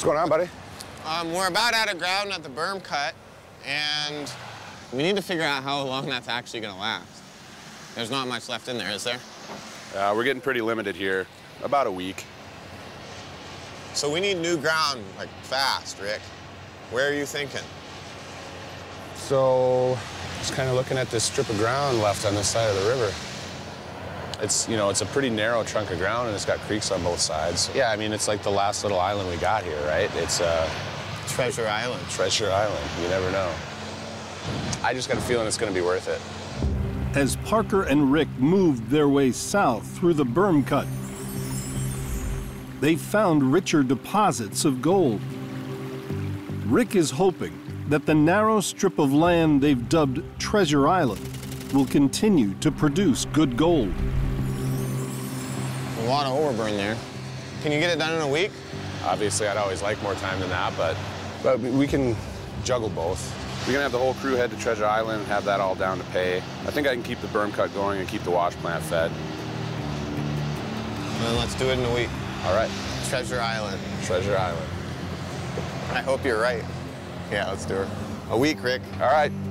What's going on, buddy? We're about out of ground at the berm cut, and we need to figure out how long that's actually going to last. There's not much left in there, is there? We're getting pretty limited here. About a week. So we need new ground, like, fast, Rick. Where are you thinking? So, just kind of looking at this strip of ground left on this side of the river. It's, you know, it's a pretty narrow chunk of ground, and it's got creeks on both sides. Yeah, I mean, it's like the last little island we got here, right? It's Treasure Island. Treasure Island. You never know. I just got a feeling it's going to be worth it. As Parker and Rick moved their way south through the berm cut, they found richer deposits of gold. Rick is hoping that the narrow strip of land they've dubbed Treasure Island will continue to produce good gold. A lot of ore burned there. Can you get it done in a week? Obviously, I'd always like more time than that, but we can juggle both. We're gonna have the whole crew head to Treasure Island and have that all down to pay. I think I can keep the berm cut going and keep the wash plant fed. Then let's do it in a week. All right. Treasure Island. Treasure Island. I hope you're right. Yeah, let's do it. A week, Rick. All right.